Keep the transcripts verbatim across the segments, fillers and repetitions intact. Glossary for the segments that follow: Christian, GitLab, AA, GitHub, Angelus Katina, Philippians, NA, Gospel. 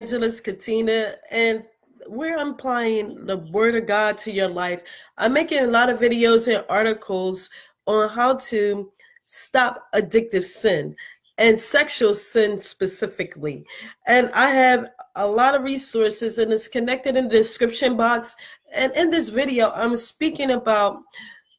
Angelus Katina, and we're applying the Word of God to your life. I'm making a lot of videos and articles on how to stop addictive sin and sexual sin specifically. And I have a lot of resources, and it's connected in the description box. And in this video, I'm speaking about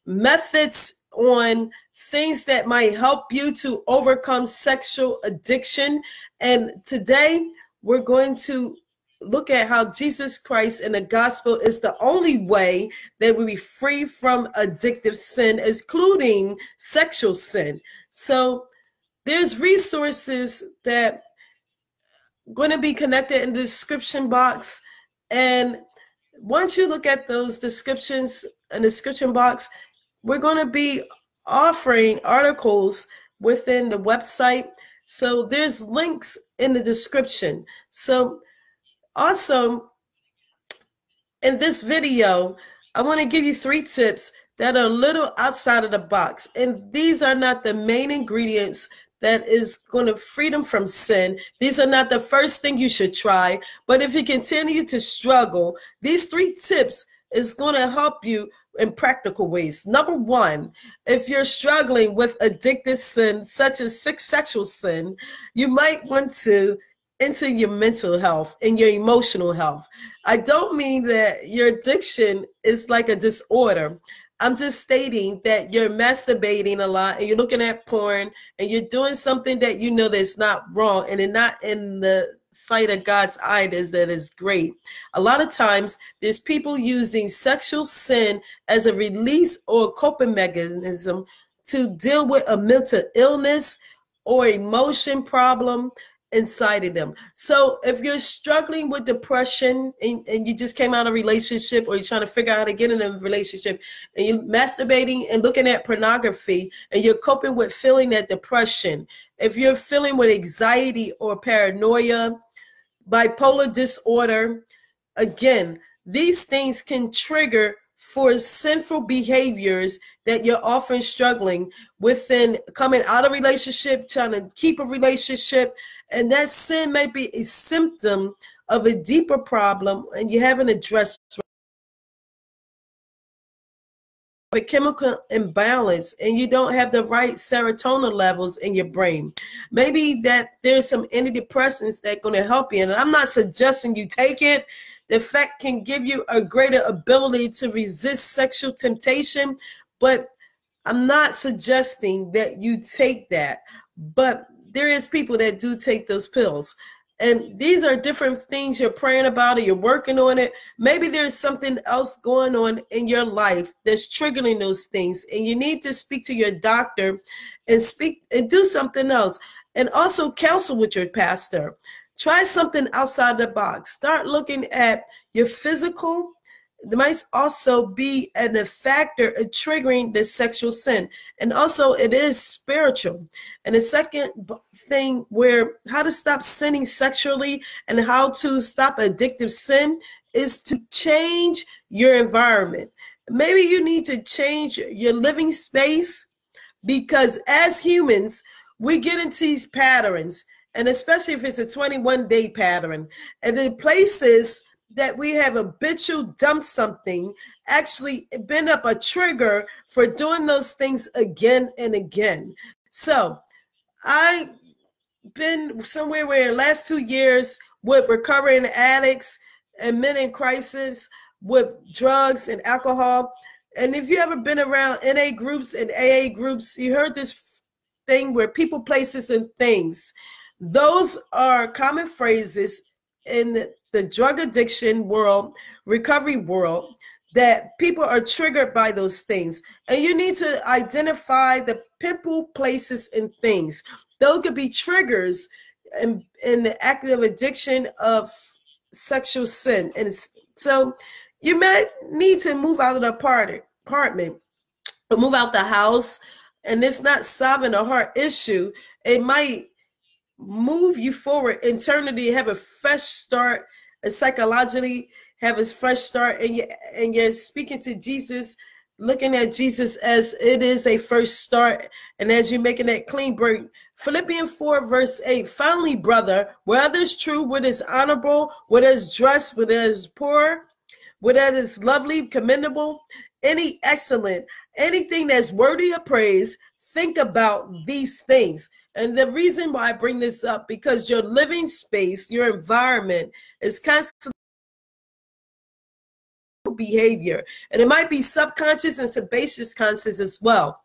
methods on things that might help you to overcome sexual addiction. And today, we're going to look at how Jesus Christ and the gospel is the only way that we be free from addictive sin, including sexual sin. So there's resources that are going to be connected in the description box. And once you look at those descriptions in the description box, we're going to be offering articles within the website. So there's links in the description. So also in this video, I want to give you three tips that are a little outside of the box. And these are not the main ingredients that is going to free them from sin. These are not the first thing you should try. But if you continue to struggle, these three tips is going to help you in practical ways. Number one, if you're struggling with addictive sin, such as sexual sin, you might want to enter your mental health and your emotional health. I don't mean that your addiction is like a disorder. I'm just stating that you're masturbating a lot and you're looking at porn and you're doing something that you know that's not wrong and it's not in the sight of God's eye, is that is great. A lot of times there's people using sexual sin as a release or a coping mechanism to deal with a mental illness or emotion problem inside of them. So if you're struggling with depression and, and you just came out of a relationship, or you're trying to figure out how to get in a relationship, and you're masturbating and looking at pornography and you're coping with feeling that depression, if you're feeling with anxiety or paranoia, bipolar disorder, again, these things can trigger for sinful behaviors that you're often struggling within coming out of a relationship, trying to keep a relationship. And that sin may be a symptom of a deeper problem, and you haven't addressed a chemical imbalance, and you don't have the right serotonin levels in your brain. Maybe that there's some antidepressants that are going to help you, and I'm not suggesting you take it. The fact can give you a greater ability to resist sexual temptation, but I'm not suggesting that you take that. But there is people that do take those pills. And these are different things you're praying about or you're working on it. Maybe there's something else going on in your life that's triggering those things. And you need to speak to your doctor and speak and do something else. And also counsel with your pastor. Try something outside the box. Start looking at your physical. There might also be a factor of triggering the sexual sin. And also it is spiritual. And the second thing where how to stop sinning sexually and how to stop addictive sin is to change your environment. Maybe you need to change your living space, because as humans, we get into these patterns. And especially if it's a twenty-one day pattern. And the places that we have habitual dumped something actually been up a trigger for doing those things again and again. So I've been somewhere where the last two years with recovering addicts and men in crisis with drugs and alcohol. And if you ever been around N A groups and A A groups, you heard this thing where people, places, and things. Those are common phrases in the the drug addiction world, recovery world, that people are triggered by those things. And you need to identify the people, places, and things. Those could be triggers in, in the active addiction of sexual sin. And so you may need to move out of the apartment or move out the house. And it's not solving a heart issue. It might move you forward internally, have a fresh start, and psychologically have a fresh start, and you and you're speaking to Jesus, looking at Jesus as it is a first start, and as you're making that clean break Philippians four, verse eight, finally, brother, whether it's true, what is honorable, what is just, what is poor, what is lovely, commendable, any excellent, anything that's worthy of praise, think about these things. And the reason why I bring this up, because your living space, your environment is constantly behavior, and it might be subconscious and sebaceous conscious as well.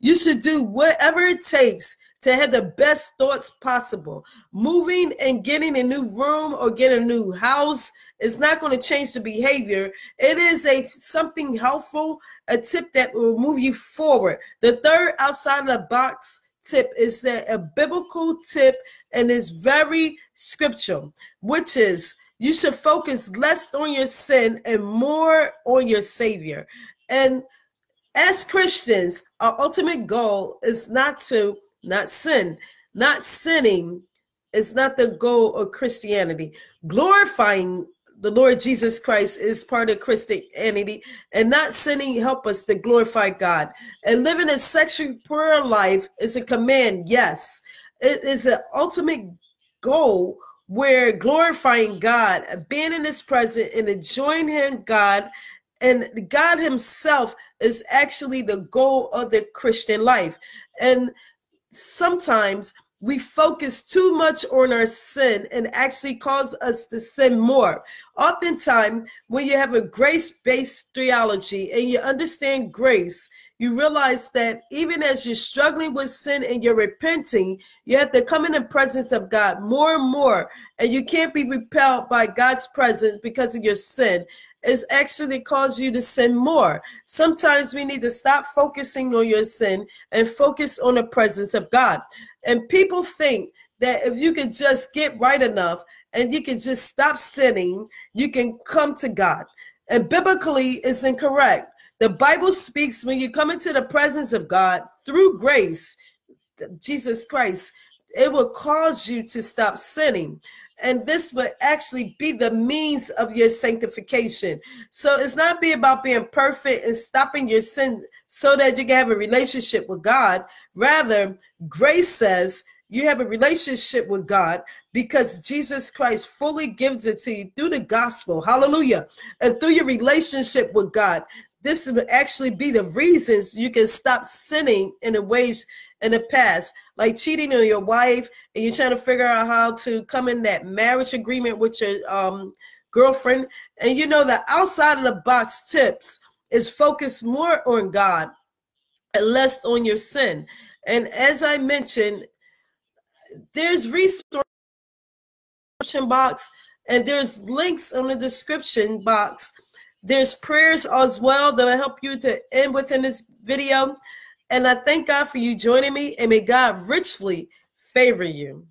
You should do whatever it takes to have the best thoughts possible. Moving and getting a new room or get a new house is not going to change the behavior. It is a something helpful, a tip that will move you forward. The third outside the box tip is that a biblical tip, and is very scriptural, which is you should focus less on your sin and more on your Savior. And as Christians, our ultimate goal is not to not sin. Not sinning is not the goal of Christianity. Glorifying the Lord Jesus Christ is part of Christianity, and not sinning help us to glorify God. And living a sexually pure life is a command, yes. It is an ultimate goal where glorifying God, being in his presence and enjoying him, God, and God himself is actually the goal of the Christian life. And sometimes we focus too much on our sin and actually cause us to sin more. Oftentimes, when you have a grace-based theology and you understand grace, you realize that even as you're struggling with sin and you're repenting, you have to come in the presence of God more and more, and you can't be repelled by God's presence because of your sin. It's actually caused you to sin more. Sometimes we need to stop focusing on your sin and focus on the presence of God. And people think that if you can just get right enough and you can just stop sinning, you can come to God. And biblically, it's incorrect. The Bible speaks when you come into the presence of God through grace, Jesus Christ, it will cause you to stop sinning. And this would actually be the means of your sanctification. So it's not be about being perfect and stopping your sin so that you can have a relationship with God. Rather, grace says you have a relationship with God because Jesus Christ fully gives it to you through the gospel. Hallelujah. And through your relationship with God, this would actually be the reasons you can stop sinning in the ways in the past, like cheating on your wife, and you're trying to figure out how to come in that marriage agreement with your um, girlfriend. And you know, the outside of the box tips is focus more on God and less on your sin. And as I mentioned, there's resource box, and there's links on the description box. There's prayers as well that will help you to end within this video. And I thank God for you joining me, and may God richly favor you.